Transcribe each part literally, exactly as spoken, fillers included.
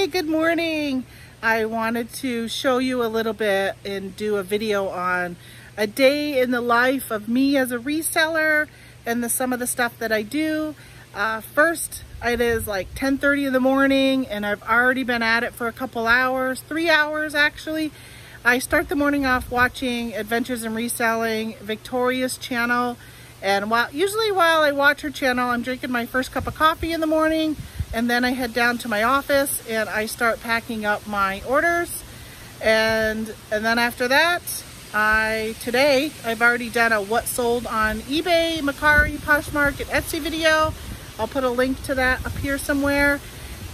Hey, good morning. I wanted to show you a little bit and do a video on a day in the life of me as a reseller and the, some of the stuff that I do. Uh, first, it is like ten thirty in the morning and I've already been at it for a couple hours, three hours actually. I start the morning off watching Adventures in Reselling, Victoria's channel. And while, usually while I watch her channel, I'm drinking my first cup of coffee in the morning. And then I head down to my office and I start packing up my orders. And, and then after that, I, today, I've already done a what sold on eBay, Mercari, Poshmark, and Etsy video. I'll put a link to that up here somewhere.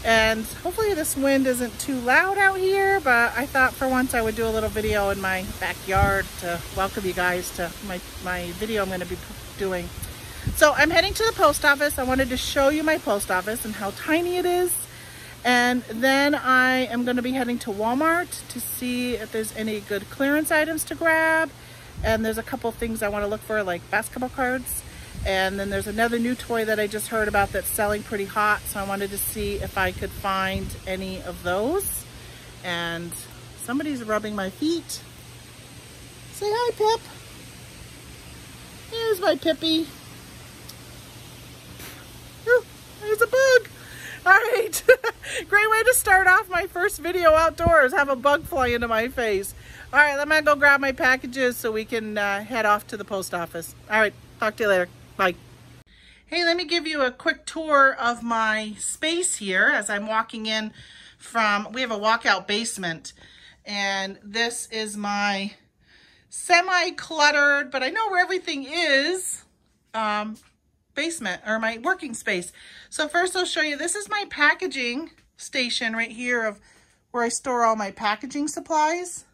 And hopefully this wind isn't too loud out here, but I thought for once I would do a little video in my backyard to welcome you guys to my, my video I'm gonna be doing. So I'm heading to the post office. I wanted to show you my post office and how tiny it is. And then I am going to be heading to Walmart to see if there's any good clearance items to grab. And there's a couple things I want to look for, like basketball cards. And then there's another new toy that I just heard about that's selling pretty hot. So I wanted to see if I could find any of those. And somebody's rubbing my feet. Say hi, Pip. Here's my Pippy. There's a bug. All right. Great way to start off my first video outdoors. Have a bug fly into my face. All right. I'm going to go grab my packages so we can uh, head off to the post office. All right. Talk to you later. Bye. Hey, let me give you a quick tour of my space here as I'm walking in from, we have a walkout basement, and this is my semi-cluttered, but I know where everything is. Um, basement or my working space. So first I'll show you, this is my packaging station right here of where I store all my packaging supplies.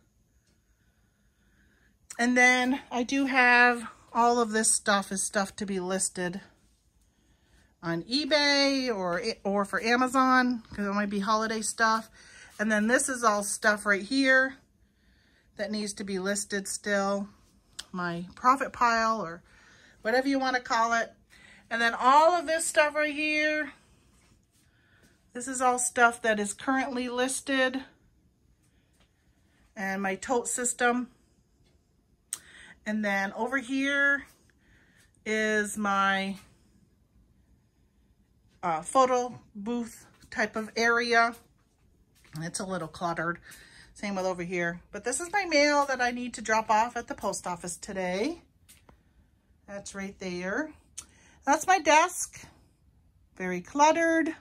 And then I do have all of this stuff is stuff to be listed on eBay or, or for Amazon, because it might be holiday stuff. And then this is all stuff right here that needs to be listed still. My profit pile or whatever you want to call it. And then all of this stuff right here, this is all stuff that is currently listed. And my tote system. And then over here is my uh, photo booth type of area. And it's a little cluttered. Same with over here. But this is my mail that I need to drop off at the post office today. That's right there. That's my desk, very cluttered.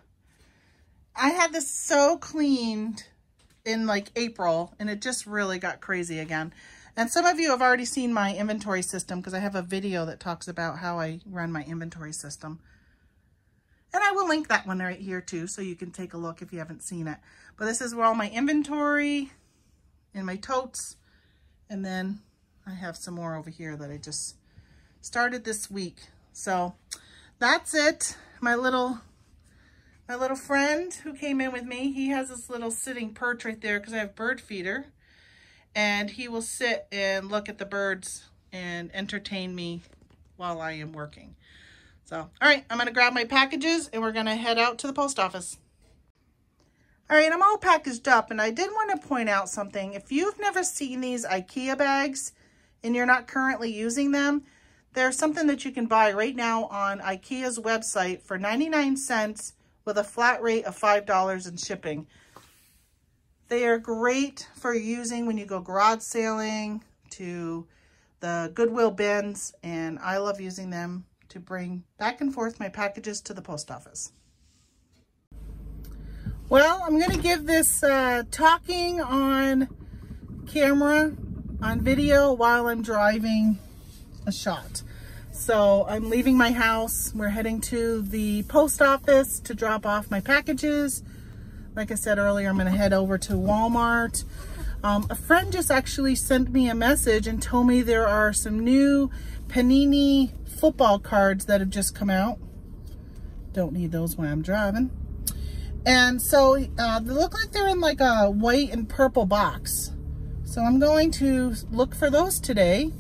I had this so cleaned in like April and it just really got crazy again. And some of you have already seen my inventory system because I have a video that talks about how I run my inventory system. And I will link that one right here too so you can take a look if you haven't seen it. But this is where all my inventory and my totes. And then I have some more over here that I just started this week. So that's it. My little, my little friend who came in with me, he has this little sitting perch right there because I have bird feeder, and he will sit and look at the birds and entertain me while I am working. So, all right, I'm going to grab my packages and we're going to head out to the post office. All right, I'm all packaged up, and I did want to point out something. If you've never seen these IKEA bags and you're not currently using them, there's something that you can buy right now on IKEA's website for ninety-nine cents with a flat rate of five dollars in shipping. They are great for using when you go garage sailing to the Goodwill bins, and I love using them to bring back and forth my packages to the post office. Well, I'm going to give this uh, talking on camera, on video, while I'm driving a shot. So I'm leaving my house. We're heading to the post office to drop off my packages. Like I said earlier, I'm going to head over to Walmart. Um, a friend just actually sent me a message and told me there are some new Panini football cards that have just come out. Don't need those when I'm driving. And so uh, they look like they're in like a white and purple box. So I'm going to look for those today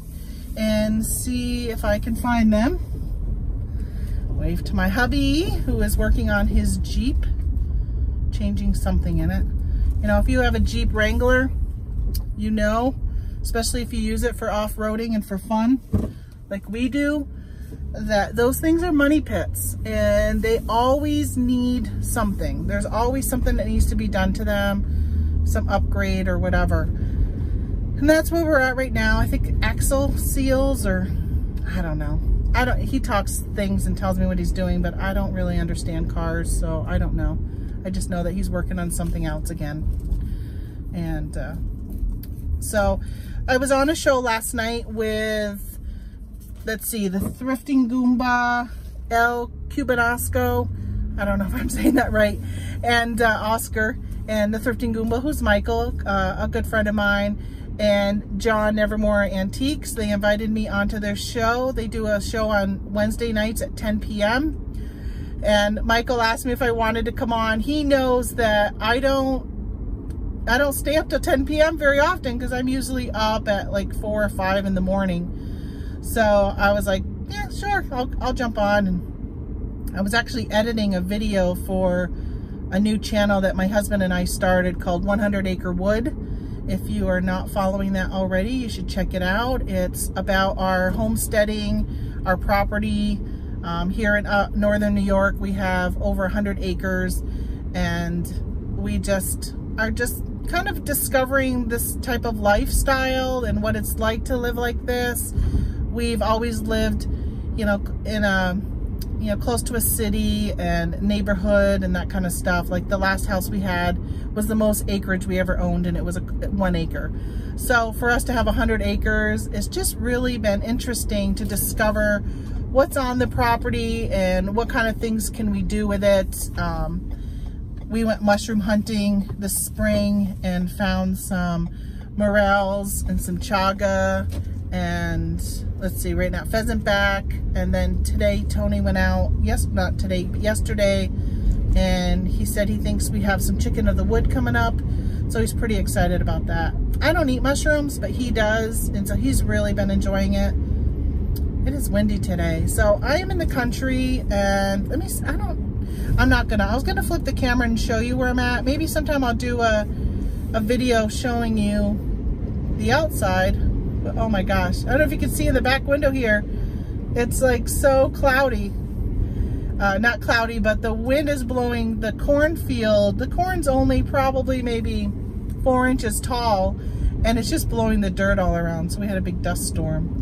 and see if I can find them. Wave to my hubby who is working on his Jeep changing something in it. You know, if you have a Jeep Wrangler, you know, especially if you use it for off-roading and for fun, like we do, that those things are money pits and they always need something. There's always something that needs to be done to them, some upgrade or whatever. And that's where we're at right now. I think axle seals, or I don't know. I don't, he talks things and tells me what he's doing, but I don't really understand cars, so I don't know. I just know that he's working on something else again. And uh, so I was on a show last night with, let's see, the Thrifting Goomba, El Cubanosco, I don't know if I'm saying that right, and uh, Oscar, and the Thrifting Goomba, who's Michael, uh, a good friend of mine, and John Nevermore Antiques. They invited me onto their show. They do a show on Wednesday nights at ten p m And Michael asked me if I wanted to come on. He knows that I don't, I don't stay up till ten p m very often, because I'm usually up at like four or five in the morning. So I was like, yeah, sure, I'll, I'll jump on. And I was actually editing a video for a new channel that my husband and I started called one hundred acre wood. If you are not following that already, you should check it out. It's about our homesteading, our property. Um, here in uh, Northern New York, we have over one hundred acres, and we just are just kind of discovering this type of lifestyle and what it's like to live like this. We've always lived, you know, in a, you know, close to a city and neighborhood and that kind of stuff. Like the last house we had was the most acreage we ever owned, and it was a, one acre. So for us to have one hundred acres, it's just really been interesting to discover what's on the property and what kind of things can we do with it. Um, we went mushroom hunting this spring and found some morels and some chaga and, let's see, right now, pheasant back. And then today, Tony went out, yes, not today, but yesterday, and he said he thinks we have some chicken of the wood coming up. So he's pretty excited about that. I don't eat mushrooms, but he does. And so he's really been enjoying it. It is windy today. So I am in the country, and let me, I don't, I'm not gonna, I was gonna flip the camera and show you where I'm at. Maybe sometime I'll do a, a video showing you the outside. But oh my gosh, I don't know if you can see in the back window here. It's like so cloudy. Uh, not cloudy, but the wind is blowing the cornfield. The corn's only probably maybe four inches tall, and it's just blowing the dirt all around. So we had a big dust storm.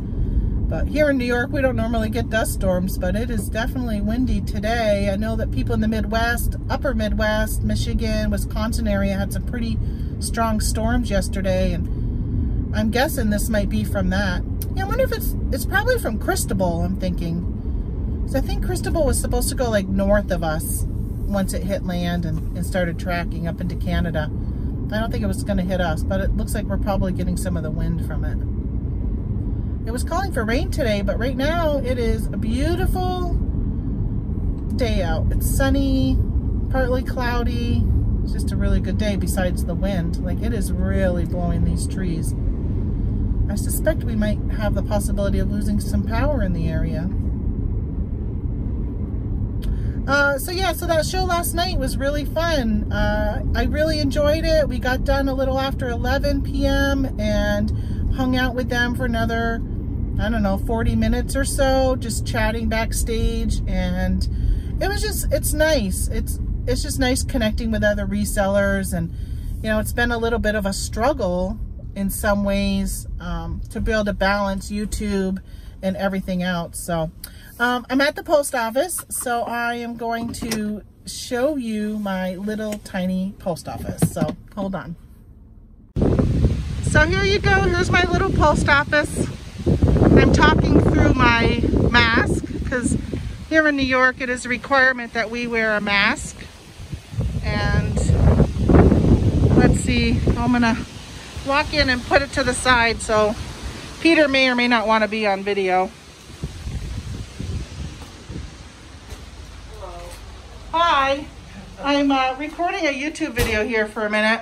But here in New York, we don't normally get dust storms, but it is definitely windy today. I know that people in the Midwest, upper Midwest, Michigan, Wisconsin area had some pretty strong storms yesterday, and I'm guessing this might be from that. Yeah, I wonder if it's, it's probably from Cristobal, I'm thinking. So I think Cristobal was supposed to go like north of us once it hit land and, and started tracking up into Canada. I don't think it was gonna hit us, but it looks like we're probably getting some of the wind from it. It was calling for rain today, but right now it is a beautiful day out. It's sunny, partly cloudy. It's just a really good day besides the wind. Like, it is really blowing these trees. I suspect we might have the possibility of losing some power in the area. Uh, so yeah, so that show last night was really fun. Uh, I really enjoyed it. We got done a little after eleven p m and hung out with them for another, I don't know, forty minutes or so, just chatting backstage. And it was just, it's nice. It's, it's just nice connecting with other resellers. And, you know, it's been a little bit of a struggle in some ways um, to be able to balance YouTube and everything else. So um, I'm at the post office. So I am going to show you my little tiny post office. So hold on. So here you go, here's my little post office. I'm talking through my mask, because here in New York, it is a requirement that we wear a mask. And let's see, I'm gonna walk in and put it to the side, so Peter may or may not want to be on video. Hello. Hi, I'm uh, recording a YouTube video here for a minute.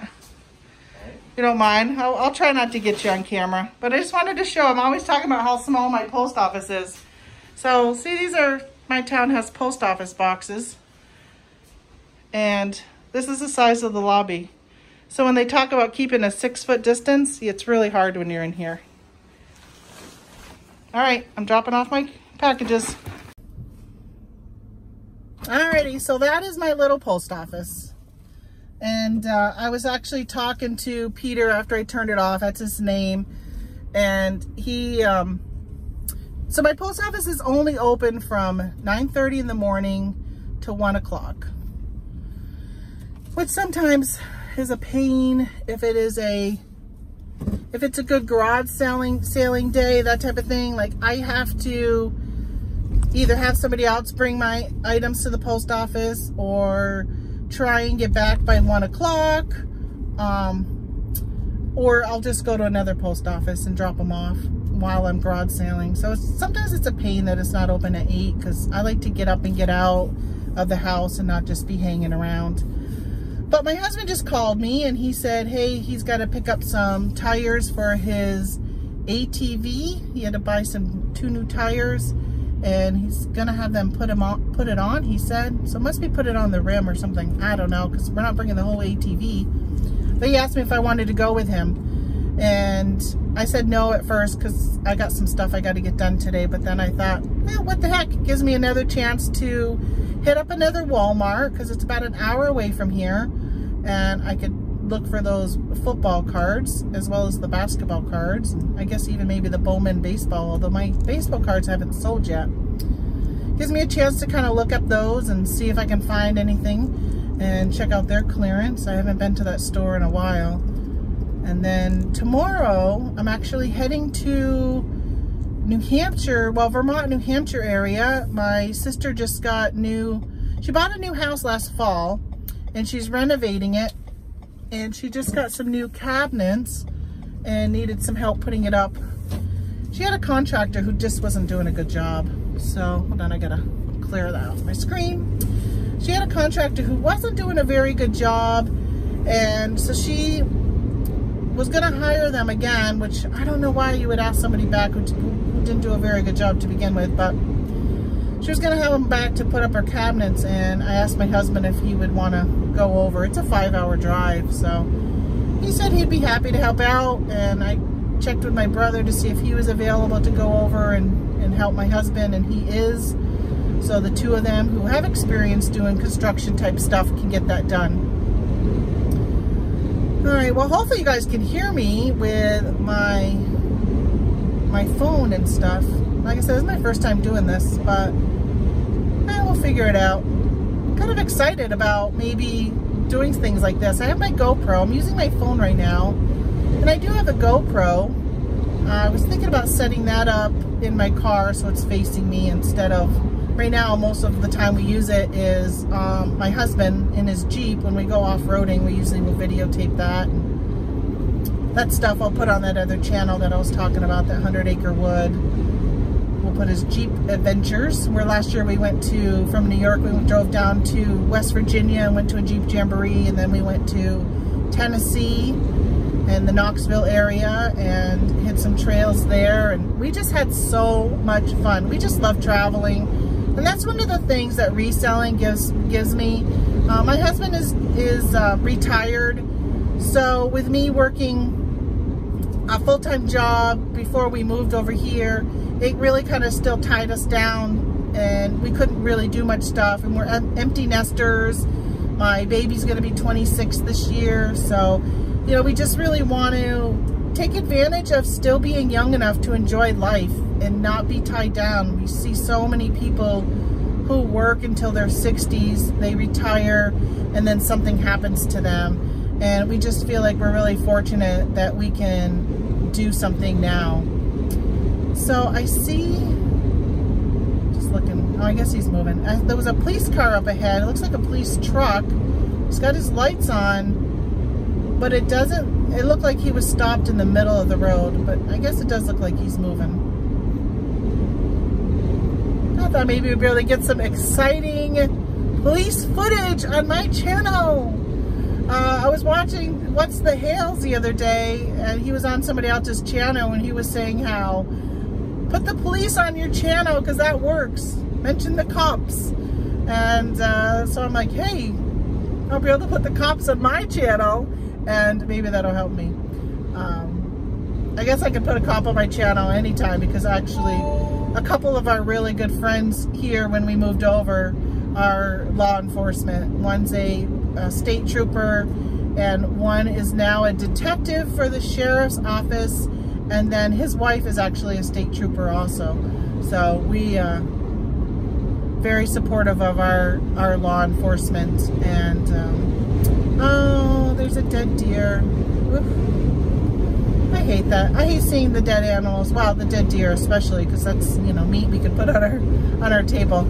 You don't mind? I'll, I'll try not to get you on camera, but I just wanted to show, I'm always talking about how small my post office is. So see, these are, my town has post office boxes, and This is the size of the lobby. So when they talk about keeping a six foot distance, it's really hard when you're in here. All right, I'm dropping off my packages. Alrighty, so that is my little post office. And uh, I was actually talking to Peter after I turned it off, that's his name. And he, um, so my post office is only open from nine thirty in the morning to one o'clock. Which sometimes is a pain if it is a, if it's a good garage selling, sailing day, that type of thing. Like I have to either have somebody else bring my items to the post office or try and get back by one o'clock. Um, or I'll just go to another post office and drop them off while I'm garage sailing. So it's, sometimes it's a pain that it's not open at eight because I like to get up and get out of the house and not just be hanging around. But my husband just called me and he said, hey, he's got to pick up some tires for his A T V. He had to buy some two new tires and he's gonna have them put him on, put it on, he said. So it must be put it on the rim or something. I don't know, because we're not bringing the whole A T V. But he asked me if I wanted to go with him. And I said no at first, because I got some stuff I got to get done today. But then I thought, eh, what the heck? It gives me another chance to hit up another Walmart, because it's about an hour away from here. And I could look for those football cards as well as the basketball cards. I guess even maybe the Bowman baseball, although my baseball cards haven't sold yet. Gives me a chance to kind of look up those and see if I can find anything and check out their clearance. I haven't been to that store in a while. And then tomorrow I'm actually heading to New Hampshire, well, Vermont, New Hampshire area. My sister just got new, she bought a new house last fall and she's renovating it. And she just got some new cabinets and needed some help putting it up. She had a contractor who just wasn't doing a good job. So, hold on, I gotta clear that off my screen. She had a contractor who wasn't doing a very good job. And so she was gonna hire them again, which I don't know why you would ask somebody back who, who didn't do a very good job to begin with, but she was gonna have them back to put up her cabinets. And I asked my husband if he would wanna go over. It's a five hour drive, so he said he'd be happy to help out. And I checked with my brother to see if he was available to go over and, and help my husband, and he is. So the two of them who have experience doing construction type stuff can get that done. All right, well, hopefully you guys can hear me with my my phone and stuff. Like I said, this is my first time doing this, but I will figure it out. Kind of excited about maybe doing things like this. I have my GoPro. I'm using my phone right now, and I do have a GoPro. Uh, I was thinking about setting that up in my car so it's facing me instead of, right now most of the time we use it is um, my husband in his Jeep. When we go off-roading, we usually will videotape that. That stuff I'll put on that other channel that I was talking about, that one hundred acre wood. We'll put his Jeep Adventures, where last year we went to, from New York, we drove down to West Virginia and went to a Jeep Jamboree, and then we went to Tennessee and the Knoxville area and hit some trails there, and we just had so much fun. We just love traveling, and that's one of the things that reselling gives gives me. Uh, my husband is, is uh, retired, so with me working a full-time job before we moved over here, it really kind of still tied us down and we couldn't really do much stuff, and we're empty nesters. My baby's gonna be twenty-six this year. So, you know, we just really want to take advantage of still being young enough to enjoy life and not be tied down. We see so many people who work until their sixties, they retire, and then something happens to them. And we just feel like we're really fortunate that we can do something now. So I see, just looking, oh, I guess he's moving. I, there was a police car up ahead. It looks like a police truck. He's got his lights on, but it doesn't, it looked like he was stopped in the middle of the road, but I guess it does look like he's moving. I thought maybe we'd be able to get some exciting police footage on my channel. Uh, I was watching What's the Hales the other day, and he was on somebody else's channel, and he was saying how, put the police on your channel because that works. Mention the cops. And uh, so I'm like, hey, I'll be able to put the cops on my channel, and maybe that'll help me. Um, I guess I could put a cop on my channel anytime, because actually a couple of our really good friends here when we moved over are law enforcement. One's a, a state trooper, and one is now a detective for the sheriff's office, and then his wife is actually a state trooper also. So we uh, very supportive of our, our law enforcement. And, um, oh, there's a dead deer. Oof. I hate that. I hate seeing the dead animals. Wow, the dead deer especially, because that's, you know, meat we could put on our, on our table.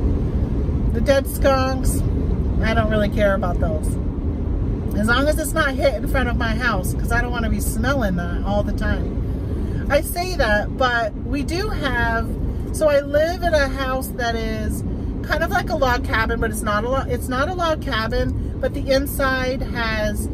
The dead skunks, I don't really care about those. As long as it's not hit in front of my house, because I don't want to be smelling that all the time. I say that, but we do have, so I live in a house that is kind of like a log cabin, but it's not a log, it's not a log cabin, but the inside has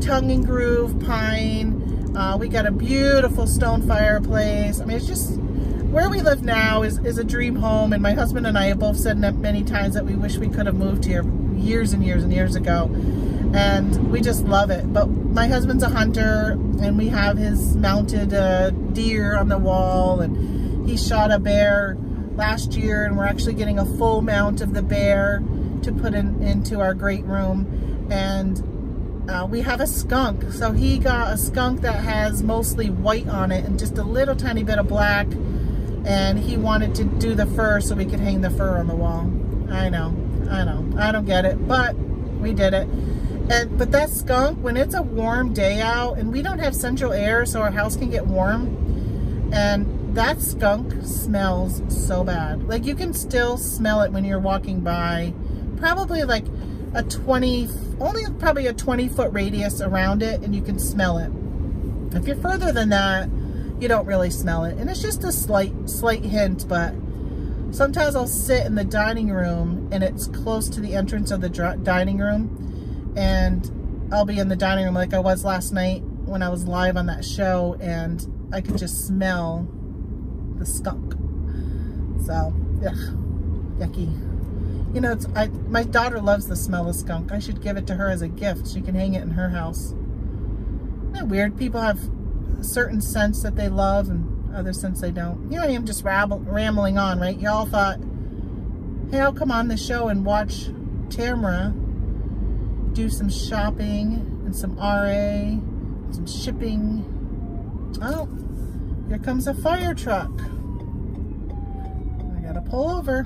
tongue and groove pine. Uh, we got a beautiful stone fireplace. I mean, it's just, where we live now is, is a dream home, and my husband and I have both said many times that we wish we could have moved here years and years and years ago, and we just love it. But my husband's a hunter, and we have his mounted uh, deer on the wall, and he shot a bear last year, and we're actually getting a full mount of the bear to put in into our great room. And uh, we have a skunk, so he got a skunk that has mostly white on it and just a little tiny bit of black, and he wanted to do the fur so we could hang the fur on the wall. I know, I know, I don't get it, but we did it. And but that skunk, when it's a warm day out, and we don't have central air, so our house can get warm, and that skunk smells so bad. Like, you can still smell it when you're walking by, probably like a twenty, only probably a twenty foot radius around it, and you can smell it. If you're further than that, you don't really smell it. And it's just a slight, slight hint, but sometimes I'll sit in the dining room, and it's close to the entrance of the dining room, and I'll be in the dining room like I was last night when I was live on that show, and I could just smell the skunk. So, yeah, yucky. You know, it's, I, my daughter loves the smell of skunk. I should give it to her as a gift. She can hang it in her house. Isn't that weird? People have certain scents that they love and other scents they don't. Here I am just rabble, rambling on, right? Y'all thought, hey, I'll come on the show and watch Tamara do some shopping and some R A, and some shipping. Oh, here comes a fire truck. I gotta pull over.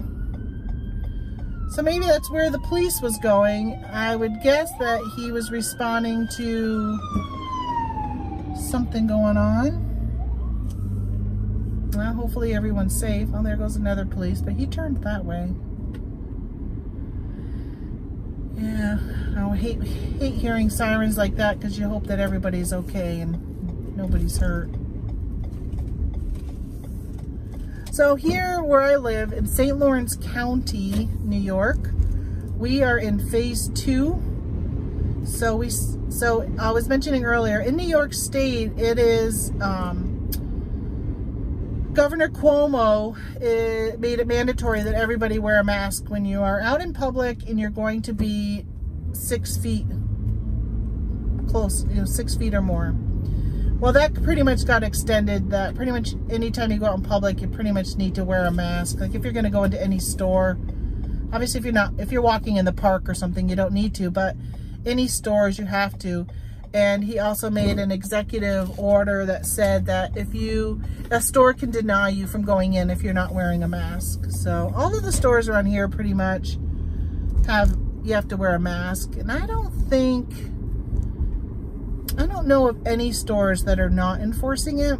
So maybe that's where the police was going. I would guess that he was responding to something going on. Well, hopefully everyone's safe. Oh, there goes another police, but he turned that way. Yeah, I hate, hate hearing sirens like that, because you hope that everybody's okay and nobody's hurt. So here where I live in Saint Lawrence County, New York, we are in phase two. So we, so I was mentioning earlier, in New York State, it is, um, Governor Cuomo it made it mandatory that everybody wear a mask when you are out in public and you're going to be six feet close, you know, six feet or more. Well, that pretty much got extended, that pretty much anytime you go out in public, you pretty much need to wear a mask. Like if you're going to go into any store, obviously if you're not, if you're walking in the park or something, you don't need to, but any stores you have to. And he also made an executive order that said that if you, a store can deny you from going in if you're not wearing a mask. So all of the stores around here pretty much have, you have to wear a mask. And I don't think, I don't know of any stores that are not enforcing it.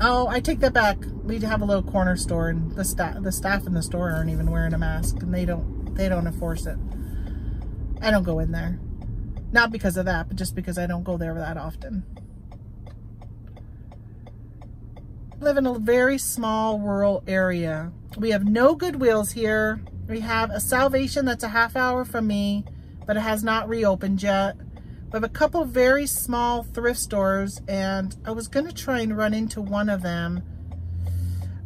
Oh, I take that back. We have a little corner store, and the staff, the staff in the store aren't even wearing a mask, and they don't, they don't enforce it. I don't go in there, not because of that, but just because I don't go there that often. I live in a very small rural area. We have no Goodwills here. We have a Salvation that's a half hour from me, but it has not reopened yet. We have a couple very small thrift stores, and I was going to try and run into one of them.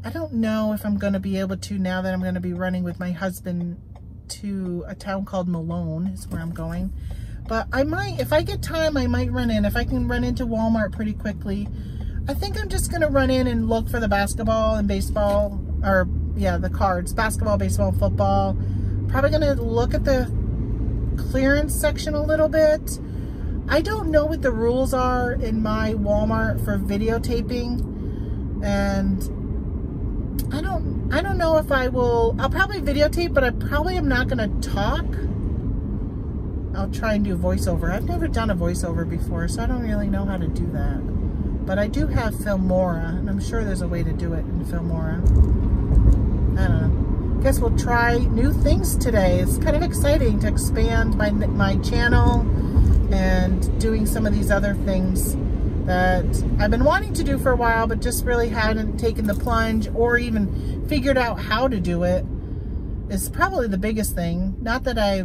I don't know if I'm going to be able to now that I'm going to be running with my husband to a town called Malone is where I'm going. But I might, if I get time, I might run in. If I can run into Walmart pretty quickly, I think I'm just going to run in and look for the basketball and baseball, or yeah, the cards, basketball, baseball, football. Probably going to look at the clearance section a little bit. I don't know what the rules are in my Walmart for videotaping, and I don't, I don't know if I will, I'll probably videotape, but I probably am not going to talk. I'll try and do voiceover. I've never done a voiceover before, so I don't really know how to do that. But I do have Filmora, and I'm sure there's a way to do it in Filmora. I don't know. I guess we'll try new things today. It's kind of exciting to expand my, my channel and doing some of these other things that I've been wanting to do for a while, but just really hadn't taken the plunge or even figured out how to do it. It's probably the biggest thing. Not that I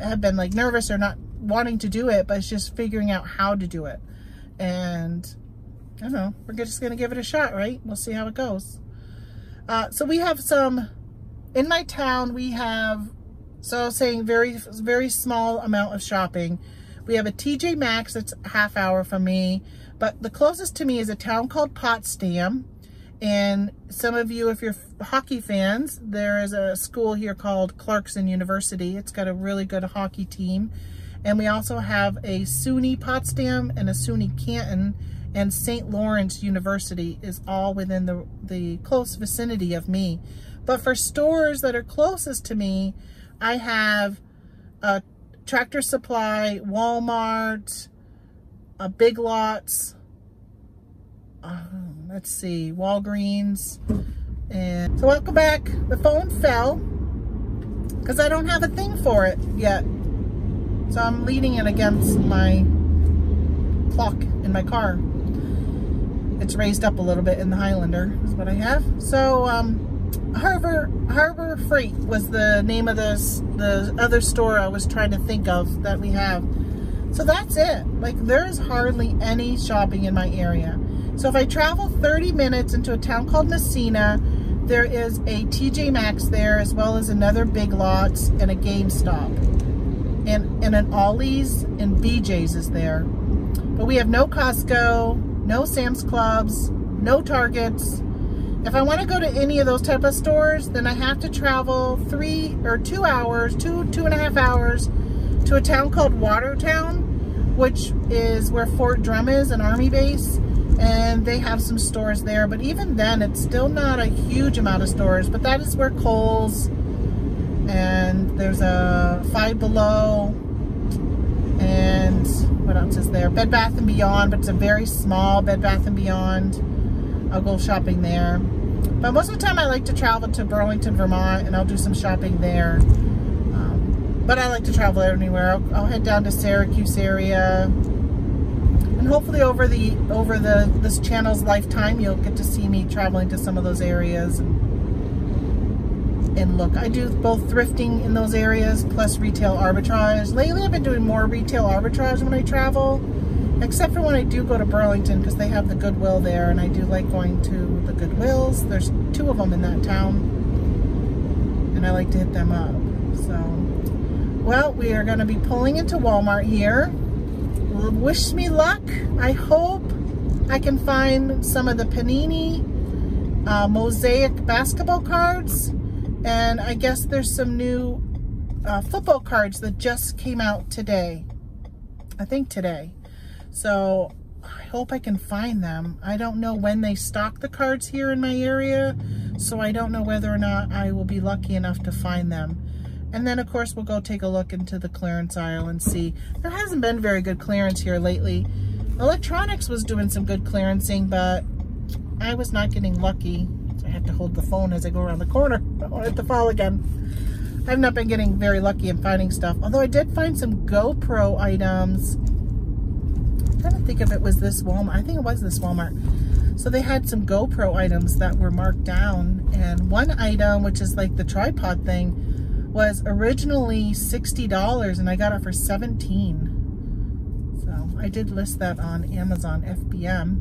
have been like nervous or not wanting to do it, but it's just figuring out how to do it. And I don't know, we're just gonna give it a shot, right? We'll see how it goes. Uh, so we have some, in my town we have, so I was saying very, very small amount of shopping. We have a T J Maxx that's a half hour from me, but the closest to me is a town called Potsdam. And some of you, if you're hockey fans, there is a school here called Clarkson University. It's got a really good hockey team. And we also have a SUNY Potsdam and a SUNY Canton, and Saint Lawrence University is all within the, the close vicinity of me. But for stores that are closest to me, I have a Tractor Supply, Walmart, a Big Lots, Um, let's see, Walgreens. And so welcome back. The phone fell because I don't have a thing for it yet, so I'm leaning it against my clock in my car. It's raised up a little bit in the Highlander is what I have. So um, Harbor Harbor Freight was the name of this, the other store I was trying to think of that we have. So that's it. Like, there's hardly any shopping in my area. So if I travel thirty minutes into a town called Messina, there is a T J Maxx there, as well as another Big Lots and a GameStop. And, and an Ollie's and B J's is there. But we have no Costco, no Sam's Clubs, no Targets. If I want to go to any of those type of stores, then I have to travel three or two hours, two, two and a half hours to a town called Watertown, which is where Fort Drum is, an army base. And they have some stores there, but even then it's still not a huge amount of stores. But that is where Kohl's, and there's a Five Below, and what else is there? Bed Bath and Beyond, but it's a very small Bed Bath and Beyond. I'll go shopping there. But most of the time I like to travel to Burlington, Vermont, and I'll do some shopping there. Um, but I like to travel anywhere. I'll, I'll head down to Syracuse area. And hopefully over the over the this channel's lifetime, you'll get to see me traveling to some of those areas and, and look. I do both thrifting in those areas plus retail arbitrage. Lately I've been doing more retail arbitrage when I travel, except for when I do go to Burlington, because they have the Goodwill there, and I do like going to the Goodwills. There's two of them in that town, and I like to hit them up. So, well, we are going to be pulling into Walmart here. Wish me luck. I hope I can find some of the Panini uh, mosaic basketball cards, and I guess there's some new uh, football cards that just came out today, I think today. So I hope I can find them. I don't know when they stock the cards here in my area, so I don't know whether or not I will be lucky enough to find them. And then, of course, we'll go take a look into the clearance aisle and see. There hasn't been very good clearance here lately. Electronics was doing some good clearancing, but I was not getting lucky. So I have to hold the phone as I go around the corner. I don't want it to fall again. I've not been getting very lucky in finding stuff. Although I did find some GoPro items. I'm trying to think if it was this Walmart. I think it was this Walmart. So they had some GoPro items that were marked down. And one item, which is like the tripod thing, was originally sixty dollars and I got it for seventeen. So I did list that on Amazon F B M,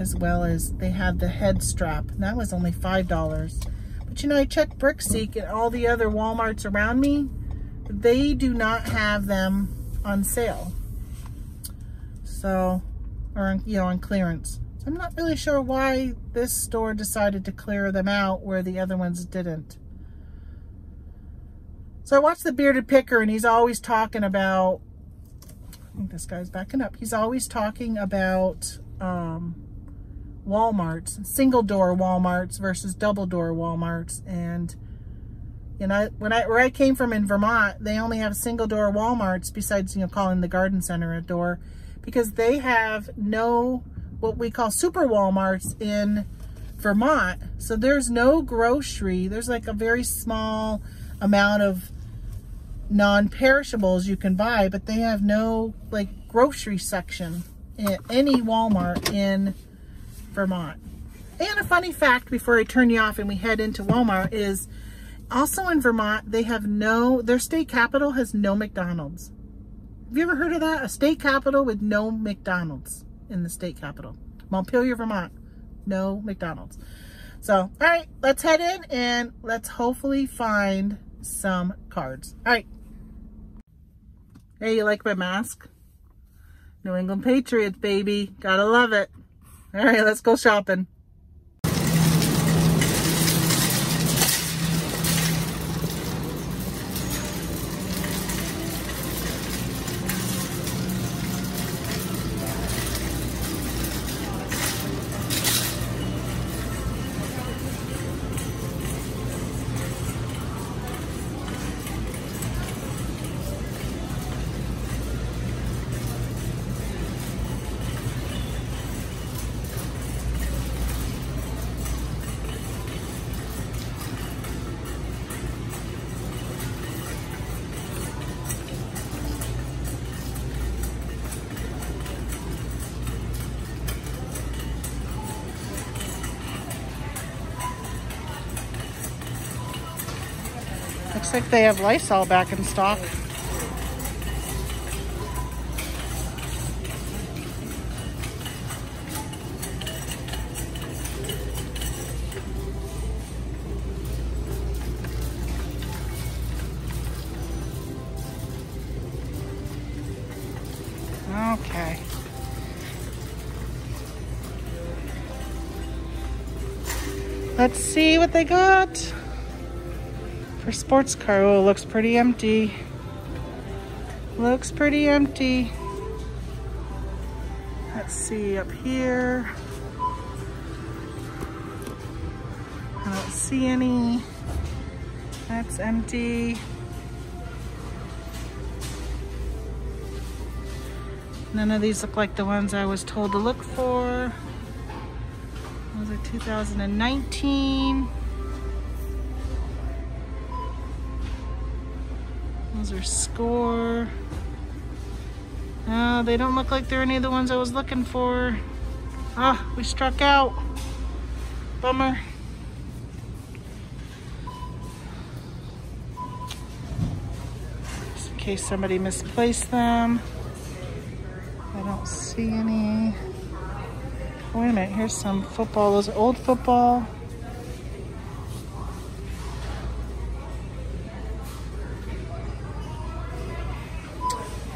as well as they had the head strap, and that was only five dollars. But But you know, I checked Brickseek and all the other Walmarts around me. They do not have them on sale. So, or, you know, on clearance. So I'm not really sure why this store decided to clear them out where the other ones didn't. So I watched The Bearded Picker, and he's always talking about, I think this guy's backing up. He's always talking about um, Walmarts, single door Walmarts versus double door Walmarts. And you know, when I, where I came from in Vermont, they only have single door Walmarts besides, you know, calling the garden center a door, because they have no, what we call super Walmarts in Vermont. So there's no grocery. There's like a very small amount of non-perishables you can buy, but they have no like grocery section in any Walmart in Vermont. And a funny fact before I turn you off and we head into Walmart is also in Vermont, they have no, their state capital has no McDonald's. Have you ever heard of that? A state capital with no McDonald's in the state capital. Montpelier, Vermont, no McDonald's. So, all right, let's head in and let's hopefully find some cards. All right. Hey, you like my mask? New England Patriots, baby. Gotta love it. All right, let's go shopping. Looks like they have Lysol back in stock. Okay. Let's see what they got. For sports car, oh, looks pretty empty. Looks pretty empty. Let's see up here. I don't see any. That's empty. None of these look like the ones I was told to look for. Those are two thousand nineteen. Those are Score. Oh, they don't look like they're any of the ones I was looking for. Ah, we struck out. Bummer. Just in case somebody misplaced them. I don't see any. Wait a minute, here's some football. Those are old football.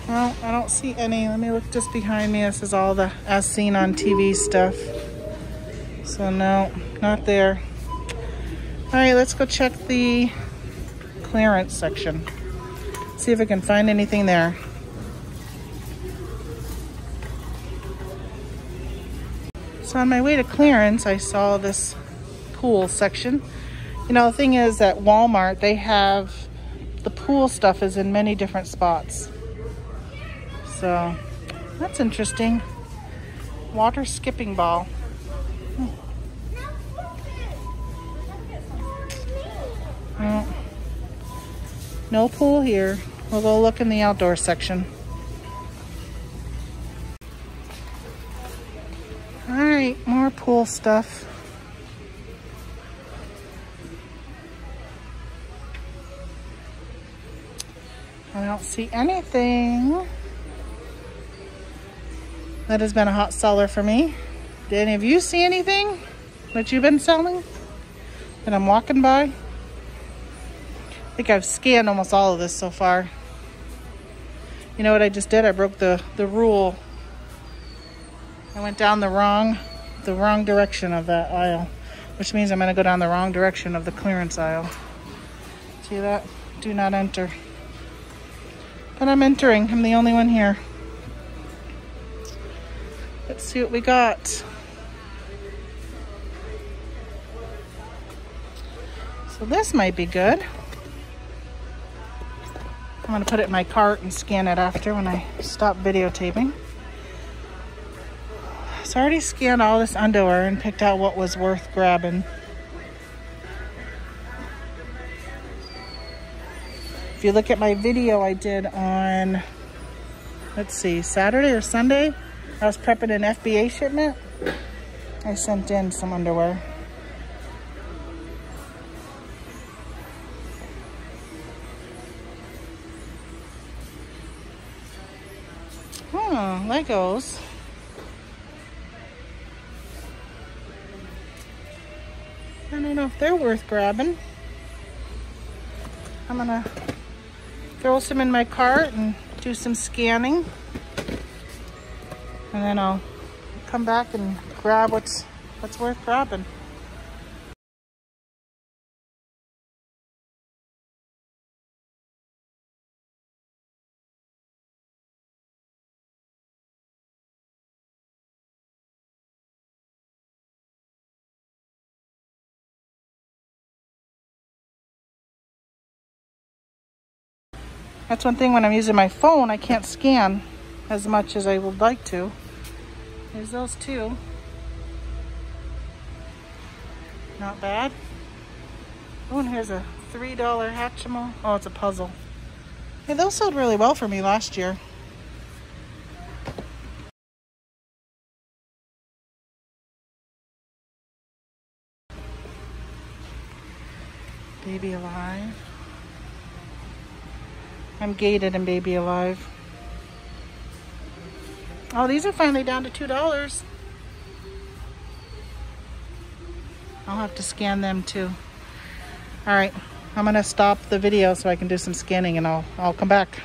Well, I don't see any. Let me look just behind me. This is all the as seen on T V stuff. So no, not there. All right, let's go check the clearance section. See if I can find anything there. So on my way to clearance, I saw this pool section. You know, the thing is at Walmart, they have the pool stuff is in many different spots. So that's interesting. Water skipping ball. Oh. Oh. No pool here. We'll go look in the outdoor section. All right, more pool stuff. I don't see anything. That has been a hot seller for me. Did any of you see anything that you've been selling? that I'm walking by. I think I've scanned almost all of this so far. You know what I just did? I broke the, the rule. I went down the wrong, the wrong direction of that aisle, which means I'm gonna go down the wrong direction of the clearance aisle. See that? Do not enter. But I'm entering, I'm the only one here. Let's see what we got. So this might be good. I'm gonna put it in my cart and scan it after when I stop videotaping. So I already scanned all this underwear and picked out what was worth grabbing. If you look at my video I did on, let's see, Saturday or Sunday, I was prepping an F B A shipment. I sent in some underwear. Hmm, Legos. I don't know if they're worth grabbing. I'm gonna throw some in my cart and do some scanning. And then I'll come back and grab what's, what's worth grabbing. That's one thing when I'm using my phone, I can't scan as much as I would like to. There's those two. Not bad. Oh, and here's a three dollar Hatchimal. Oh, it's a puzzle. Hey, those sold really well for me last year. Baby Alive. I'm gated in Baby Alive. Oh, these are finally down to two dollars. I'll have to scan them too. All right, I'm gonna stop the video so I can do some scanning and I'll, I'll come back.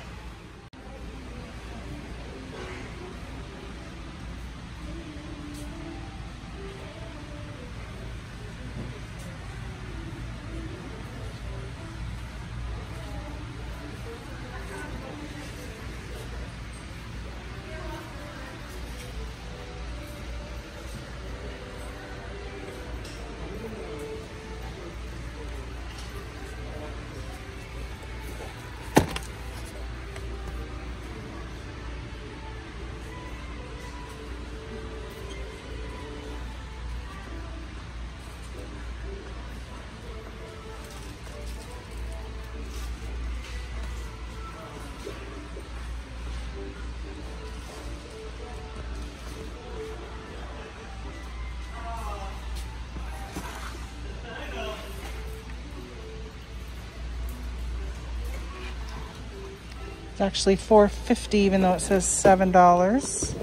It's actually four fifty, even though it says seven dollars.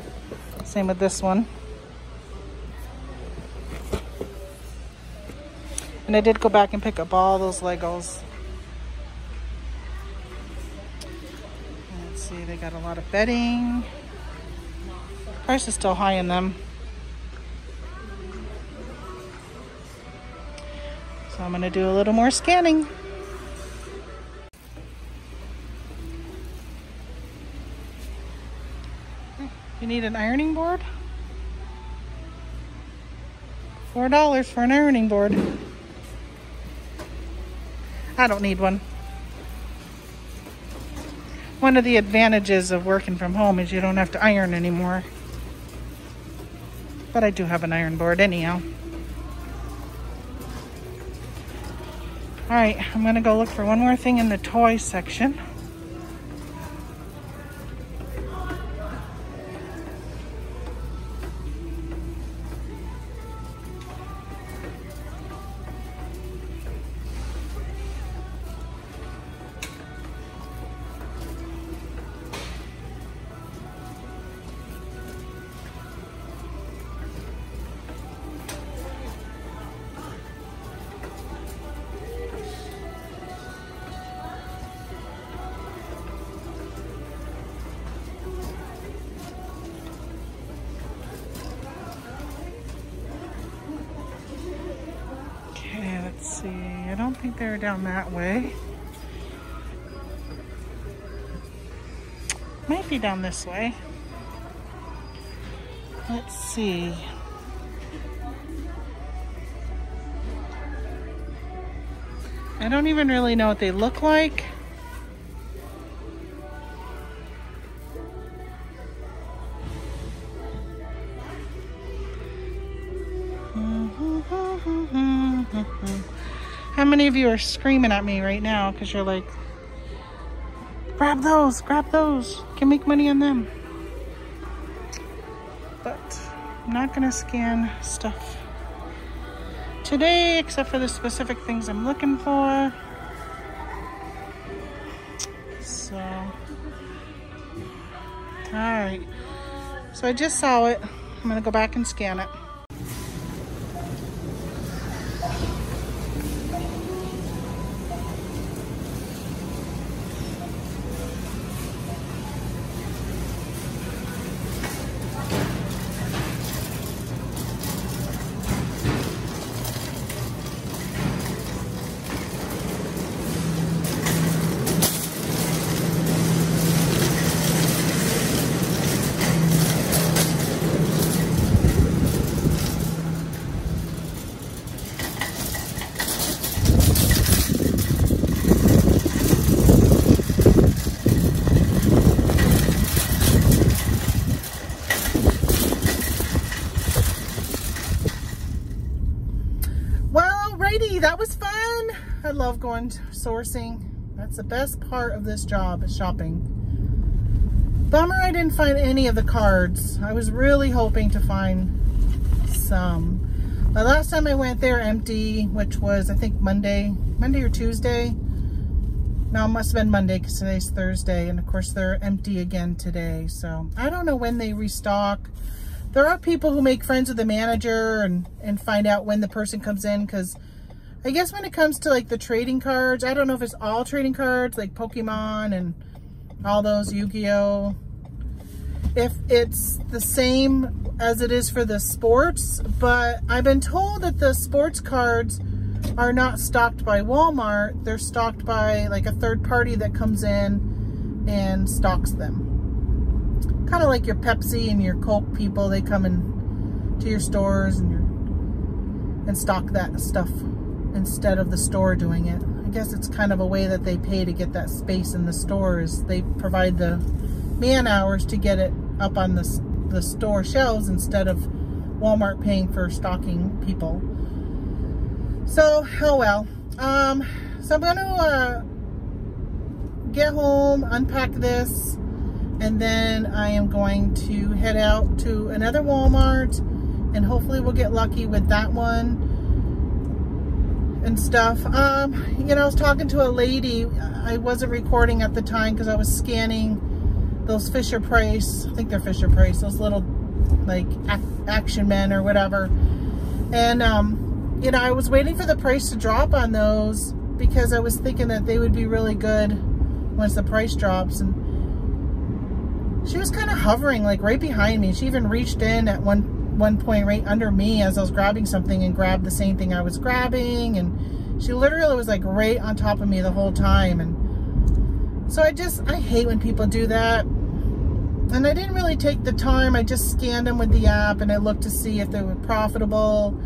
Same with this one. And I did go back and pick up all those Legos. Let's see, they got a lot of bedding. Price is still high in them. So I'm gonna do a little more scanning. You need an ironing board? four dollars for an ironing board. I don't need one. One of the advantages of working from home is you don't have to iron anymore. But I do have an iron board anyhow. All right, I'm gonna go look for one more thing in the toy section. They're down that way. Might be down this way. Let's see. I don't even really know what they look like. How many of you are screaming at me right now because you're like, grab those, grab those, can make money on them? But I'm not gonna scan stuff today except for the specific things I'm looking for. So, all right. So I just saw it. I'm gonna go back and scan it. Love going sourcing. That's the best part of this job, is shopping. Bummer I didn't find any of the cards. I was really hoping to find some. The last time I went there empty, which was I think Monday, Monday or Tuesday. No, it must have been Monday because today's Thursday, and of course they're empty again today. So I don't know when they restock. There are people who make friends with the manager and, and find out when the person comes in, because I guess when it comes to like the trading cards, I don't know if it's all trading cards, like Pokemon and all those, Yu-Gi-Oh. If it's the same as it is for the sports, but I've been told that the sports cards are not stocked by Walmart. They're stocked by like a third party that comes in and stocks them. Kind of like your Pepsi and your Coke people, they come in to your stores and, your, and stock that stuff instead of the store doing it. I guess it's kind of a way that they pay to get that space in the stores. They provide the man hours to get it up on the, the store shelves instead of Walmart paying for stocking people. So, oh well. Um, so I'm going to uh, get home, unpack this, and then I am going to head out to another Walmart, and hopefully we'll get lucky with that one and stuff. Um, you know, I was talking to a lady. I wasn't recording at the time because I was scanning those Fisher Price, I think they're Fisher Price, those little like ac action men or whatever. And, um, you know, I was waiting for the price to drop on those because I was thinking that they would be really good once the price drops. And she was kind of hovering like right behind me. She even reached in at one one point right under me as I was grabbing something and grabbed the same thing I was grabbing, and she literally was like right on top of me the whole time. And so I just, I hate when people do that, and I didn't really take the time. I just scanned them with the app and I looked to see if they were profitable,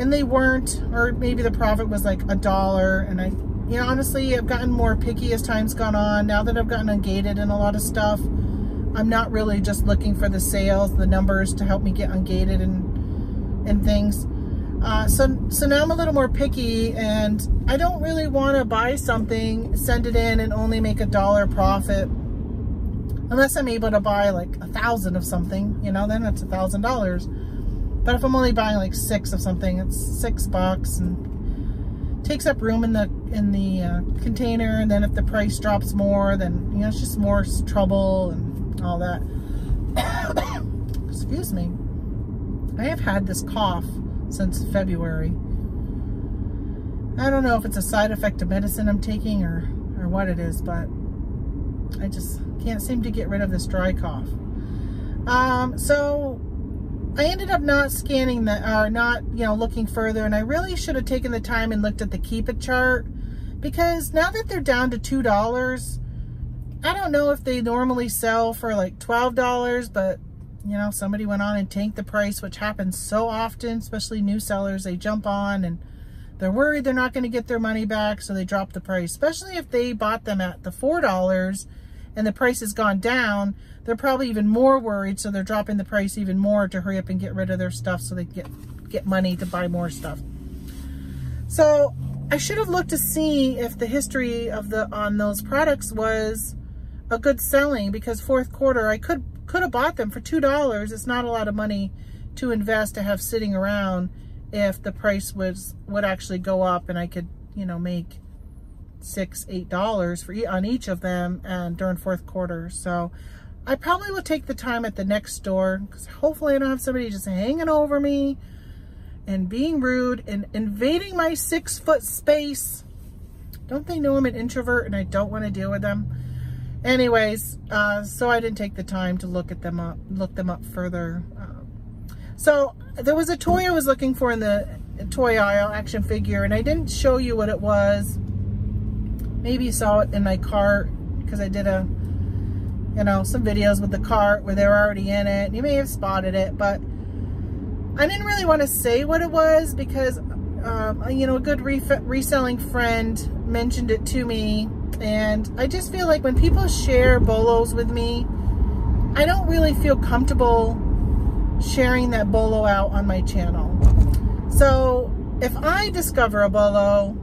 and they weren't, or maybe the profit was like a dollar. And I, you know, honestly, I've gotten more picky as time's gone on. Now that I've gotten ungated in a lot of stuff, I'm not really just looking for the sales, the numbers to help me get ungated and and things. Uh, so, so now I'm a little more picky, and I don't really want to buy something, send it in, and only make a dollar profit. Unless I'm able to buy like a thousand of something, you know, then it's a thousand dollars. But if I'm only buying like six of something, it's six bucks and takes up room in the in the uh, container. And then if the price drops more, then you know it's just more trouble and all that. Excuse me. I have had this cough since February. I don't know if it's a side effect of medicine I'm taking or, or what it is, but I just can't seem to get rid of this dry cough. Um, so I ended up not scanning the, or not, you know, looking further, and I really should have taken the time and looked at the Keep It chart because now that they're down to two dollars, I don't know if they normally sell for like twelve dollars, but you know, somebody went on and tanked the price, which happens so often, especially new sellers. They jump on and they're worried they're not going to get their money back, so they drop the price. Especially if they bought them at the four dollars and the price has gone down, they're probably even more worried, so they're dropping the price even more to hurry up and get rid of their stuff so they can get, get money to buy more stuff. So I should have looked to see if the history of the on those products was a good selling, because fourth quarter I could could have bought them for two dollars. It's not a lot of money to invest to have sitting around if the price was would actually go up and I could, you know, make six, eight dollars for on each of them and during fourth quarter. So I probably will take the time at the next store, because hopefully I don't have somebody just hanging over me and being rude and invading my six foot space. Don't they know I'm an introvert and I don't want to deal with them? Anyways, uh, so I didn't take the time to look at them up, look them up further. Um, so there was a toy I was looking for in the toy aisle, action figure, and I didn't show you what it was. Maybe you saw it in my cart, because I did a, you know, some videos with the cart where they were already in it. You may have spotted it, but I didn't really want to say what it was because, um, you know, a good re reselling friend mentioned it to me. And I just feel like when people share bolos with me, I don't really feel comfortable sharing that bolo out on my channel. So if I discover a bolo,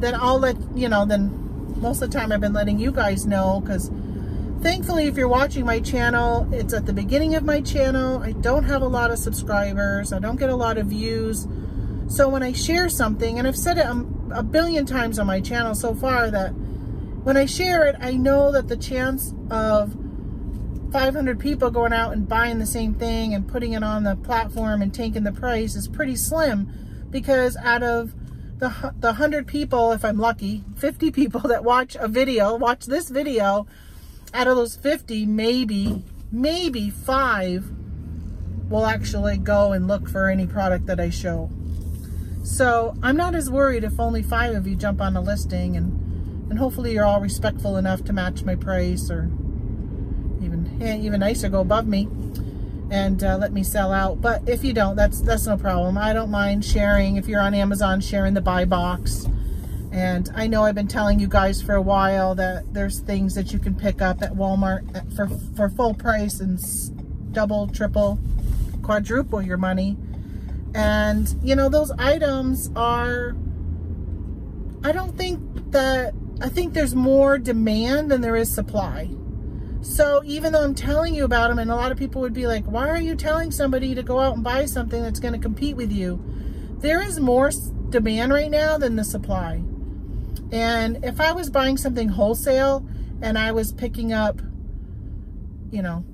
then I'll let, you know, then most of the time I've been letting you guys know, because thankfully if you're watching my channel, it's at the beginning of my channel. I don't have a lot of subscribers. I don't get a lot of views. So when I share something, and I've said it a, a billion times on my channel so far, that when I share it, I know that the chance of five hundred people going out and buying the same thing and putting it on the platform and taking the price is pretty slim, because out of the, the one hundred people, if I'm lucky, fifty people that watch a video, watch this video, out of those fifty, maybe, maybe five will actually go and look for any product that I show. So I'm not as worried if only five of you jump on a listing, and And hopefully you're all respectful enough to match my price, or even even nicer, go above me and uh, let me sell out. But if you don't, that's that's no problem. I don't mind sharing. If you're on Amazon, sharing the buy box. And I know I've been telling you guys for a while that there's things that you can pick up at Walmart for for full price and double, triple, quadruple your money. And you know, those items are, I don't think that I think there's more demand than there is supply. So even though I'm telling you about them, and a lot of people would be like, why are you telling somebody to go out and buy something that's going to compete with you? There is more demand right now than the supply. And if I was buying something wholesale and I was picking up, you know,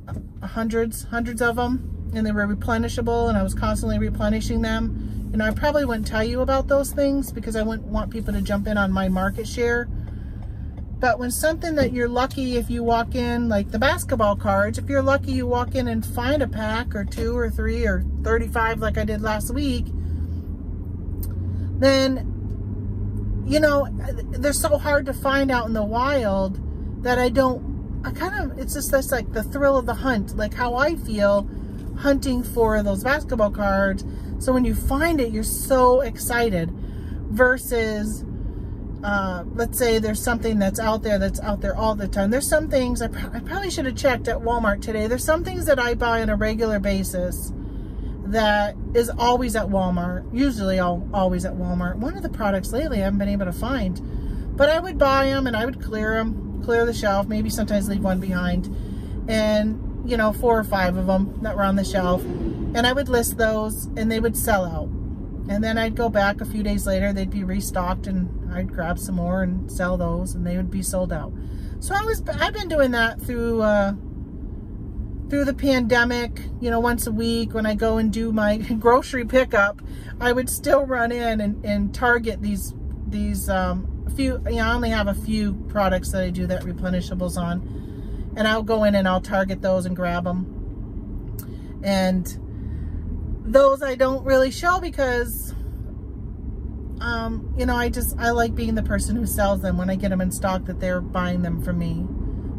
hundreds, hundreds of them, and they were replenishable and I was constantly replenishing them, you know, I probably wouldn't tell you about those things because I wouldn't want people to jump in on my market share. But when something that you're lucky, if you walk in, like the basketball cards, if you're lucky you walk in and find a pack or two or three or thirty-five like I did last week, then, you know, they're so hard to find out in the wild that I don't, I kind of, it's just that's like the thrill of the hunt, like how I feel hunting for those basketball cards. So when you find it, you're so excited versus... Uh, let's say there's something that's out there that's out there all the time. There's some things I, pr I probably should have checked at Walmart today. There's some things that I buy on a regular basis that is always at Walmart, usually all, always at Walmart. One of the products lately I haven't been able to find, but I would buy them and I would clear them, clear the shelf, maybe sometimes leave one behind, and you know, four or five of them that were on the shelf, and I would list those and they would sell out. And then I'd go back a few days later, they'd be restocked and I'd grab some more and sell those, and they would be sold out. So I was, I've been doing that through, uh, through the pandemic, you know, once a week when I go and do my grocery pickup, I would still run in and, and target these, these, um, few, you know, I only have a few products that I do that replenishables on, and I'll go in and I'll target those and grab them. And those I don't really show because um, you know, I just, I like being the person who sells them when I get them in stock, that they're buying them from me.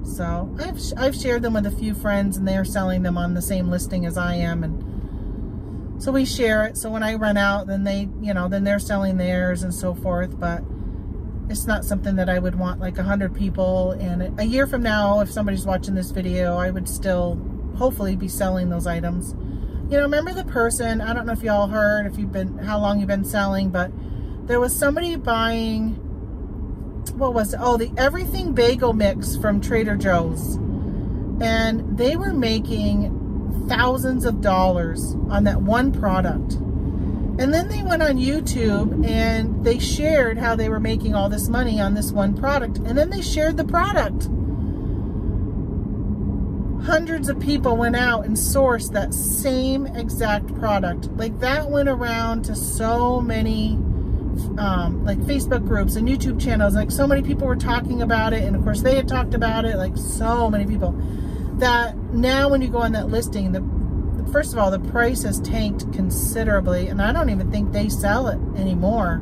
So I've, I've shared them with a few friends, and they're selling them on the same listing as I am. And so we share it. So when I run out, then they, you know, then they're selling theirs and so forth. But it's not something that I would want like a hundred people. And a year from now, if somebody's watching this video, I would still hopefully be selling those items. You know, remember the person, I don't know if y'all heard, if you've been, how long you've been selling, but there was somebody buying, what was it? Oh, the everything bagel mix from Trader Joe's. And they were making thousands of dollars on that one product. And then they went on YouTube and they shared how they were making all this money on this one product. And then they shared the product. Hundreds of people went out and sourced that same exact product. Like, that went around to so many, um, like, Facebook groups and YouTube channels. Like, so many people were talking about it. And, of course, they had talked about it. Like, so many people. That now when you go on that listing, the first of all, the price has tanked considerably, and I don't even think they sell it anymore.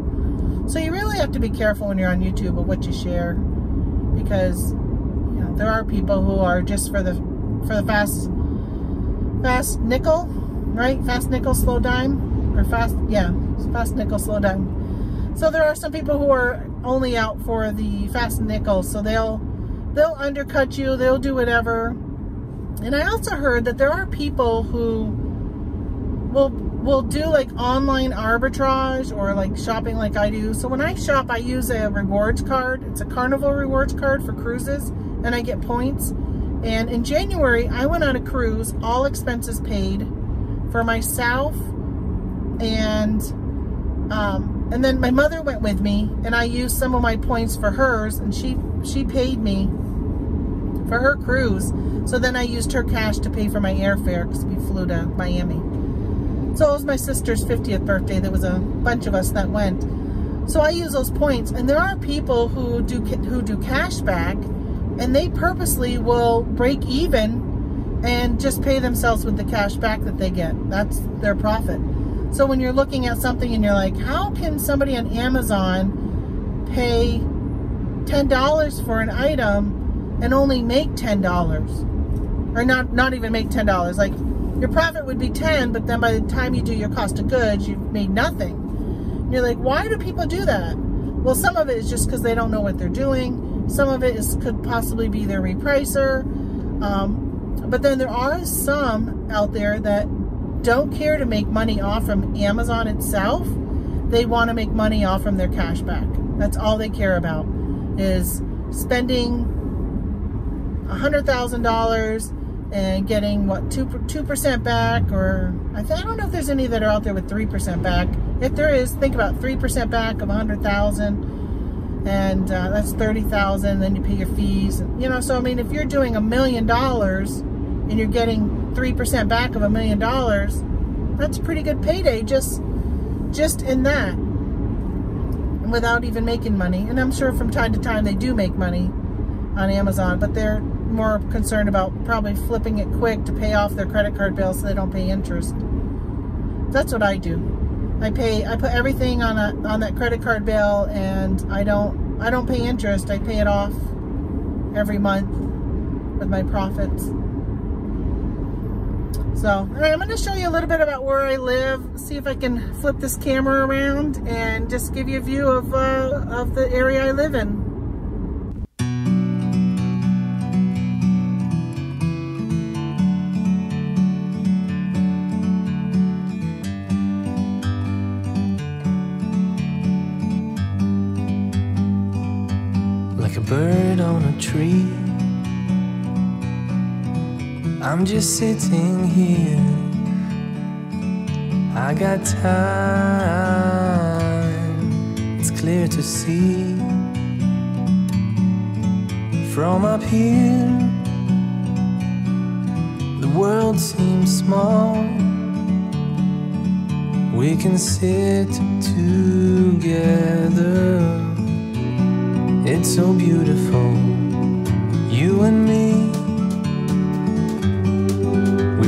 So you really have to be careful when you're on YouTube of what you share, because, you know, there are people who are just for the for the fast fast nickel, right? Fast nickel, slow dime, or fast yeah, fast nickel, slow dime. So there are some people who are only out for the fast nickel, so they'll they'll undercut you, they'll do whatever. And I also heard that there are people who will will do like online arbitrage or like shopping like I do. So when I shop, I use a rewards card. It's a Carnival rewards card for cruises, and I get points. And in January, I went on a cruise, all expenses paid for myself, and um, and then my mother went with me, and I used some of my points for hers, and she she paid me for her cruise. So then I used her cash to pay for my airfare, because we flew to Miami. So it was my sister's fiftieth birthday. There was a bunch of us that went. So I use those points. And there are people who do who do cash back, and they purposely will break even and just pay themselves with the cash back that they get. That's their profit. So when you're looking at something and you're like, how can somebody on Amazon pay ten dollars for an item and only make ten dollars? Or not, not even make ten dollars. Like, your profit would be ten, but then by the time you do your cost of goods, you've made nothing. And you're like, why do people do that? Well, some of it is just because they don't know what they're doing. Some of it is could possibly be their repricer. Um, but then there are some out there that don't care to make money off from Amazon itself. They want to make money off from their cash back. That's all they care about, is spending one hundred thousand dollars and getting what, two two percent back, or I, th I don't know if there's any that are out there with three percent back. If there is, think about three percent back of a hundred thousand, and uh, that's thirty thousand. Then you pay your fees, and, you know. So I mean, if you're doing a million dollars and you're getting three percent back of a million dollars, that's a pretty good payday just just in that, without even making money. And I'm sure from time to time they do make money on Amazon, but they're more concerned about probably flipping it quick to pay off their credit card bill so they don't pay interest. That's what I do. I pay, I put everything on a, on that credit card bill, and I don't, I don't pay interest. I pay it off every month with my profits. So, all right, I'm going to show you a little bit about where I live. See if I can flip this camera around and just give you a view of, uh, of the area I live in. Bird on a tree, I'm just sitting here. I got time, it's clear to see. From up here, the world seems small. We can sit together. It's so beautiful, you and me. We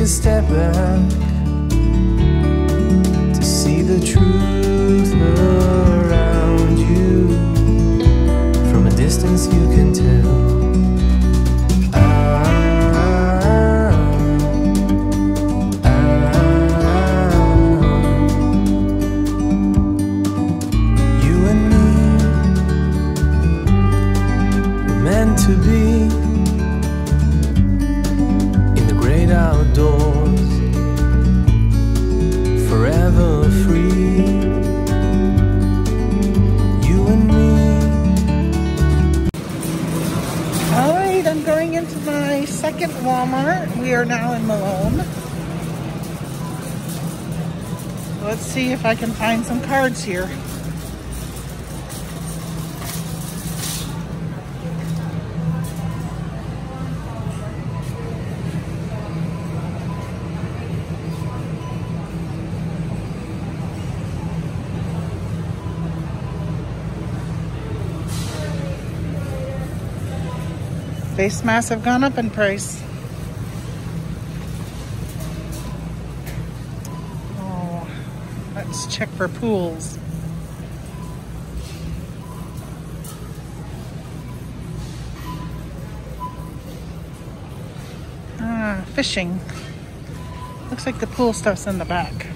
A step back to see the truth around you. From a distance you can tell. Second Walmart. We are now in Malone. Let's see if I can find some cards here. Face masks have gone up in price. Oh, let's check for pools. Ah, fishing. Looks like the pool stuff's in the back.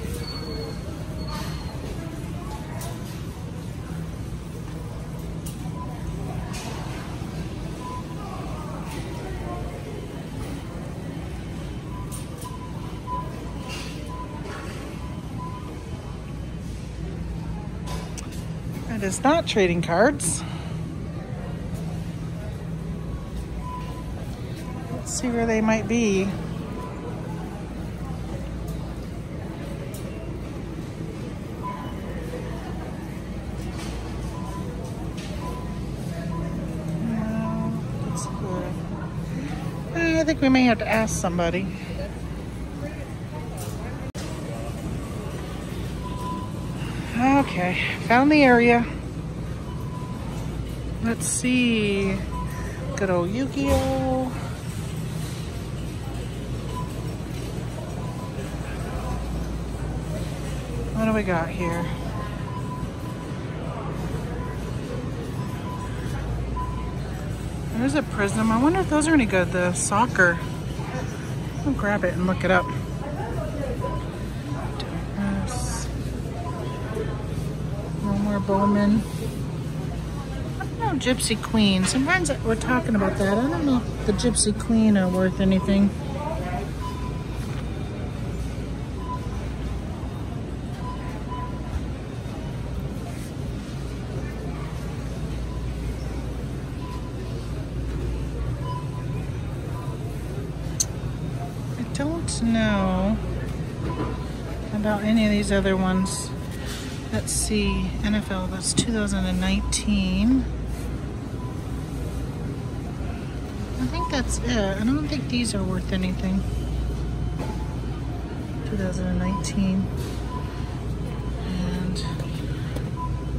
It's not trading cards. Let's see where they might be. Uh, I think we may have to ask somebody. Okay, found the area. Let's see. Good old Yu-Gi-Oh. What do we got here? There's a prism. I wonder if those are any good. The soccer. I'll grab it and look it up. Bowman. I don't know, Gypsy Queen. Sometimes we're talking about that. I don't know if the Gypsy Queen are worth anything. I don't know about any of these other ones. Let's see, N F L, that's two thousand nineteen. I think that's it. I don't think these are worth anything. twenty nineteen. And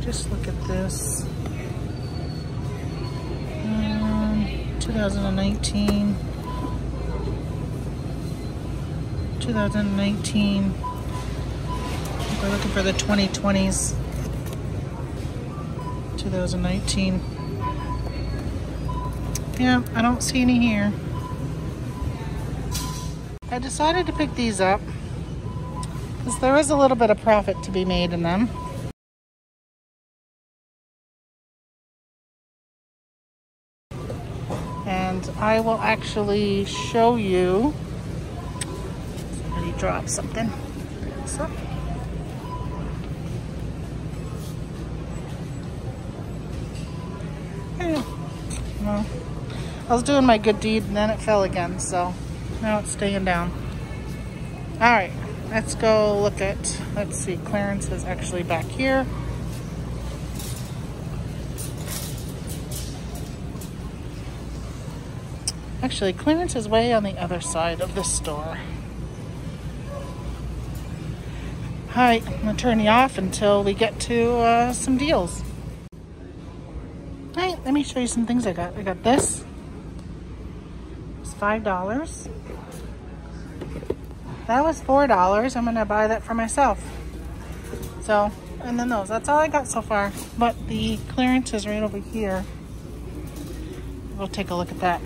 just look at this. Um, twenty nineteen. twenty nineteen. We're looking for the twenty twenties. twenty nineteen. Yeah, I don't see any here. I decided to pick these up because there is a little bit of profit to be made in them. And I will actually show you. Somebody dropped something. So, well, I was doing my good deed and then it fell again, so now it's staying down. All right. Let's go look at, let's see, clearance is actually back here. Actually, clearance is way on the other side of the store. All right, I'm gonna turn you off until we get to uh, some deals. All right, let me show you some things I got. I got this, it's five dollars. That was four dollars, I'm gonna buy that for myself. So, and then those, that's all I got so far. But the clearance is right over here. We'll take a look at that.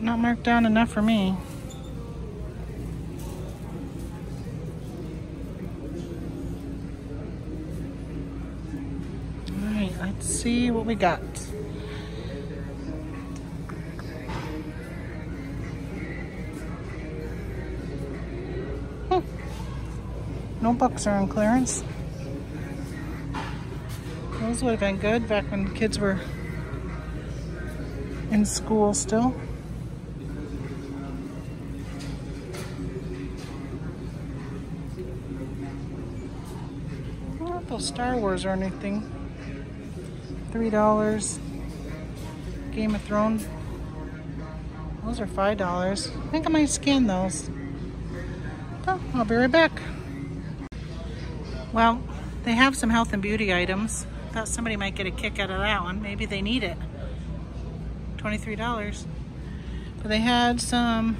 Not marked down enough for me. All right, let's see what we got. Hmm. Notebooks are on clearance. Those would have been good back when kids were in school still. Star Wars or anything. three dollars. Game of Thrones. Those are five dollars. I think I might scan those. Oh, I'll be right back. Well, they have some health and beauty items. Thought somebody might get a kick out of that one. Maybe they need it. twenty-three dollars. But they had some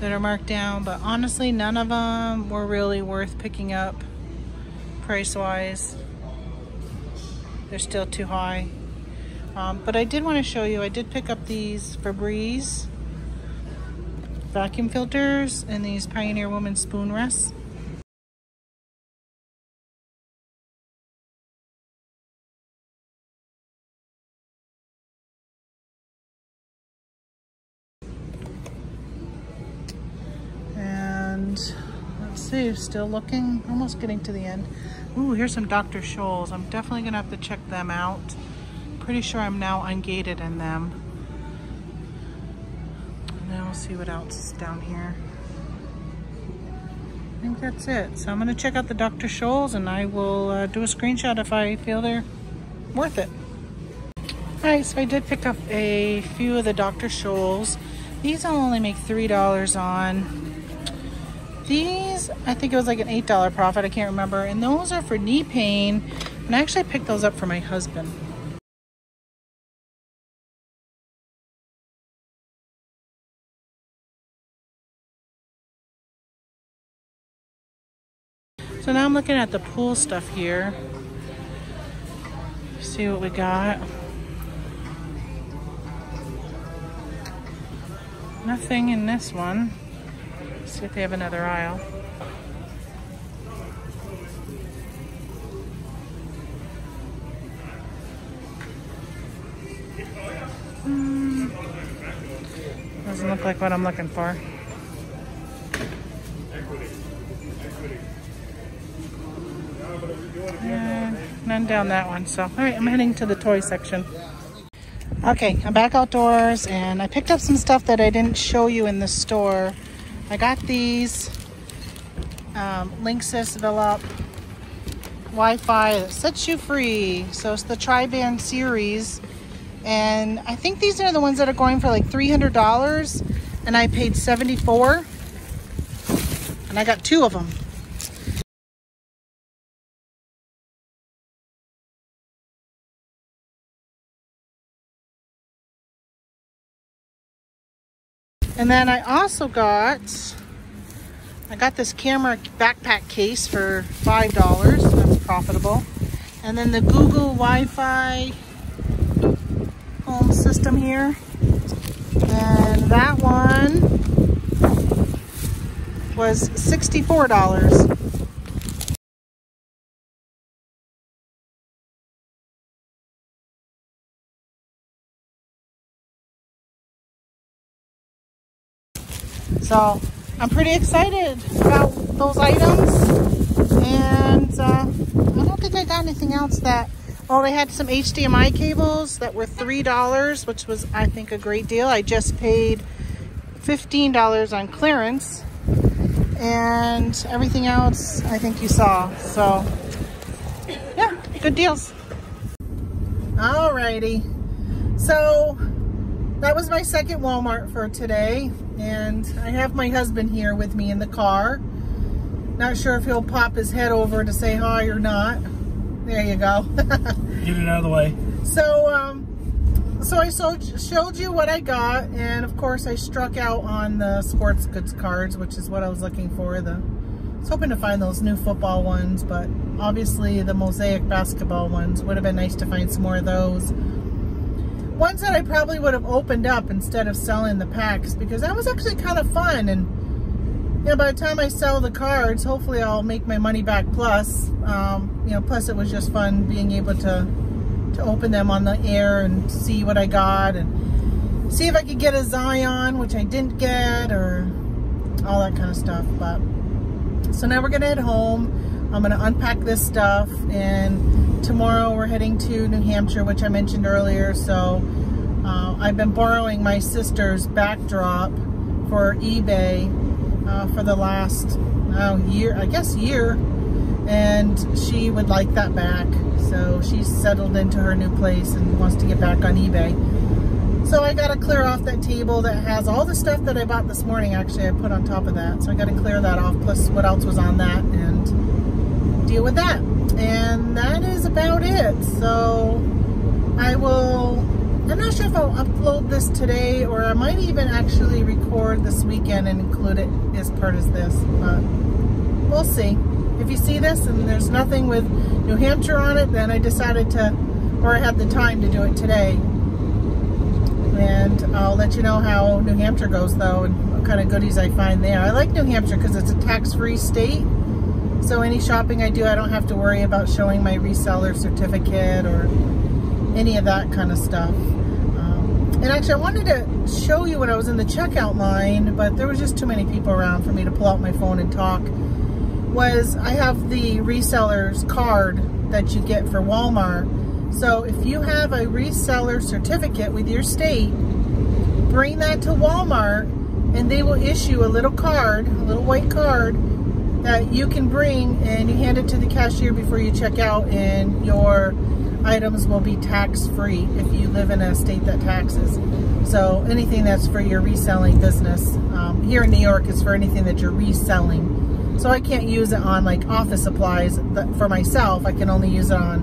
that are marked down, but honestly, none of them were really worth picking up. Price-wise, they're still too high. Um, but I did want to show you, I did pick up these Febreze vacuum filters and these Pioneer Woman spoon rests. And let's see, still looking, almost getting to the end. Ooh, here's some Doctor Scholl's. I'm definitely gonna have to check them out. Pretty sure I'm now ungated in them. And then we'll see what else is down here. I think that's it. So I'm gonna check out the Doctor Scholl's and I will uh, do a screenshot if I feel they're worth it. All right, so I did pick up a few of the Doctor Scholl's. These I'll only make three dollars on. These, I think it was like an eight dollar profit, I can't remember. And those are for knee pain. And I actually picked those up for my husband. So now I'm looking at the pool stuff here. See what we got. Nothing in this one. See if they have another aisle. Mm. Doesn't look like what I'm looking for. And none down that one. So, all right, I'm heading to the toy section. Okay, I'm back outdoors and I picked up some stuff that I didn't show you in the store. I got these um, Linksys Velop Wi-Fi that sets you free. So it's the tri-band series. And I think these are the ones that are going for like three hundred dollars. And I paid seventy-four dollars. And I got two of them. And then I also got, I got this camera backpack case for five dollars, so that's profitable. And then the Google Wi-Fi home system here. And that one was sixty-four dollars. So I'm pretty excited about those items. And uh, I don't think I got anything else that, well, they had some H D M I cables that were three dollars, which was, I think, a great deal. I just paid fifteen dollars on clearance. And everything else, I think you saw. So, yeah, good deals. Alrighty. So, that was my second Walmart for today. And I have my husband here with me in the car. Not sure if he'll pop his head over to say hi or not. There you go. Get it out of the way. So, um, so I so showed you what I got. And, of course, I struck out on the sports goods cards, which is what I was looking for. The, I was hoping to find those new football ones, but obviously the mosaic basketball ones. Would have been nice to find some more of those. Ones that I probably would have opened up instead of selling the packs, because that was actually kind of fun. And you know, by the time I sell the cards, hopefully I'll make my money back plus. Um, you know, plus it was just fun being able to to open them on the air and see what I got and see if I could get a Zion, which I didn't get, or all that kind of stuff. But so now we're gonna head home. I'm gonna unpack this stuff, and tomorrow we're heading to New Hampshire, which I mentioned earlier. So uh, I've been borrowing my sister's backdrop for eBay uh, for the last uh, year, I guess year, and she would like that back. So she's settled into her new place and wants to get back on eBay. So I got to clear off that table that has all the stuff that I bought this morning. Actually, I put on top of that. So I got to clear that off, plus what else was on that, and deal with that. And that is about it. So I will, I'm not sure if I'll upload this today, or I might even actually record this weekend and include it as part of this, but we'll see. If you see this and there's nothing with New Hampshire on it, then I decided to, or I had the time to do it today. And I'll let you know how New Hampshire goes though, and what kind of goodies I find there. I like New Hampshire because it's a tax-free state. So any shopping I do, I don't have to worry about showing my reseller certificate or any of that kind of stuff. Um, and actually, I wanted to show you when I was in the checkout line, but there was just too many people around for me to pull out my phone and talk, was I have the reseller's card that you get for Walmart. So if you have a reseller certificate with your state, bring that to Walmart, and they will issue a little card, a little white card, that you can bring, and you hand it to the cashier before you check out, and your items will be tax-free if you live in a state that taxes. So anything that's for your reselling business, um, here in New York, is for anything that you're reselling. So I can't use it on like office supplies for myself. I can only use it on,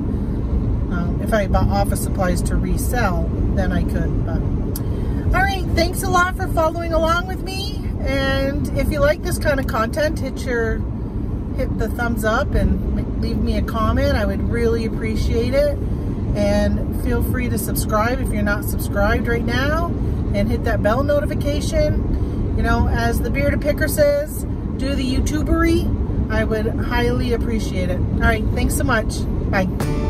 um, if I bought office supplies to resell, then I could. But all right, thanks a lot for following along with me. And if you like this kind of content, hit your hit the thumbs up and leave me a comment. I would really appreciate it. And feel free to subscribe if you're not subscribed right now, and hit that bell notification. You know, as the Bearded Picker says, do the YouTubery. I would highly appreciate it. All right, thanks so much. Bye.